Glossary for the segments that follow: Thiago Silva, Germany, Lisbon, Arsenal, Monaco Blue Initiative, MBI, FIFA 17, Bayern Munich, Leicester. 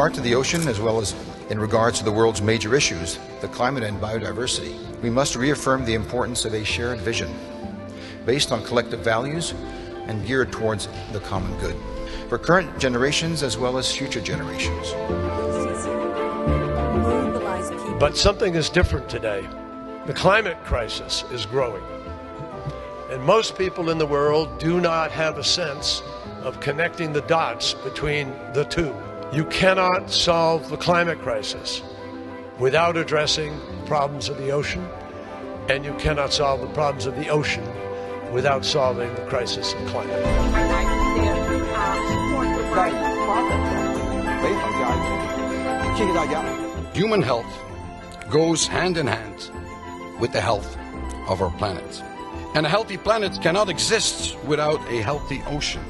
regard to the ocean, as well as in regards to the world's major issues, the climate and biodiversity, we must reaffirm the importance of a shared vision based on collective values and geared towards the common good for current generations as well as future generations. But something is different today. The climate crisis is growing. And most people in the world do not have a sense of connecting the dots between the two. You cannot solve the climate crisis without addressing the problems of the ocean, and you cannot solve the problems of the ocean without solving the crisis of climate. Human health goes hand in hand with the health of our planet. And a healthy planet cannot exist without a healthy ocean.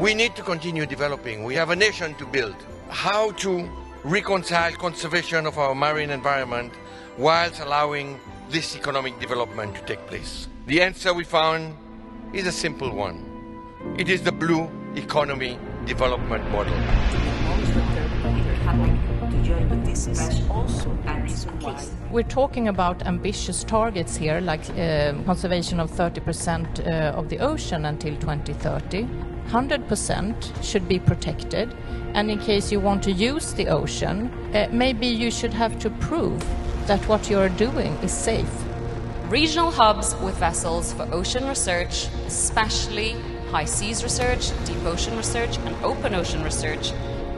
We need to continue developing. We have a nation to build. How to reconcile conservation of our marine environment whilst allowing this economic development to take place? The answer we found is a simple one. It is the blue economy development model. We're talking about ambitious targets here, like conservation of 30% of the ocean until 2030. 100% should be protected, and in case you want to use the ocean, maybe you should have to prove that what you are doing is safe. Regional hubs with vessels for ocean research, especially high seas research, deep ocean research, and open ocean research,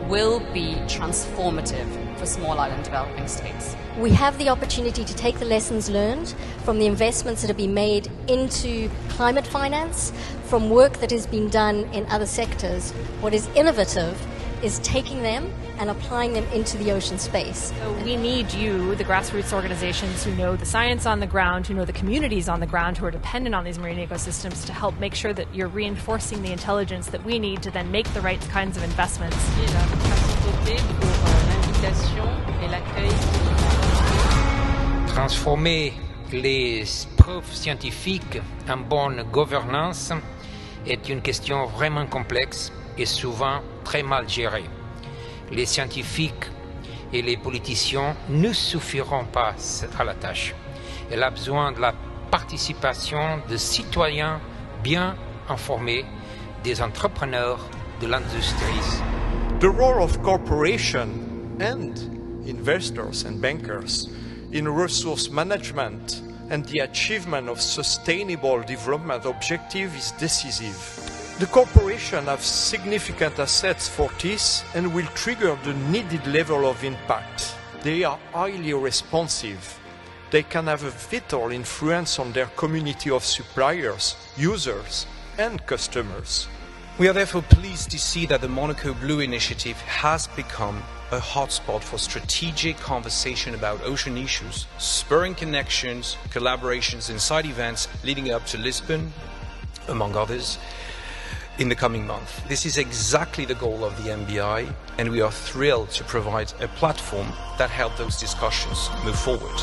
will be transformative for small island developing states. We have the opportunity to take the lessons learned from the investments that have been made into climate finance, from work that has been done in other sectors. What is innovative is taking them and applying them into the ocean space. So we need you, the grassroots organizations who know the science on the ground, who know the communities on the ground, who are dependent on these marine ecosystems, to help make sure that you're reinforcing the intelligence that we need to then make the right kinds of investments. Transformer les preuves scientifiques en bonne gouvernance est une question vraiment complexe et souvent très mal gérée. Les scientifiques et les politiciens ne suffiront pas à la tâche. Elle a besoin de la participation de citoyens bien informés, des entrepreneurs, de l'industrie. The role of corporation and investors and bankers in resource management and the achievement of sustainable development objective is decisive. The corporation have significant assets for this and will trigger the needed level of impact. They are highly responsive. They can have a vital influence on their community of suppliers, users and customers. We are therefore pleased to see that the Monaco Blue Initiative has become a hotspot for strategic conversation about ocean issues, spurring connections, collaborations inside events leading up to Lisbon, among others, in the coming month. This is exactly the goal of the MBI, and we are thrilled to provide a platform that helps those discussions move forward.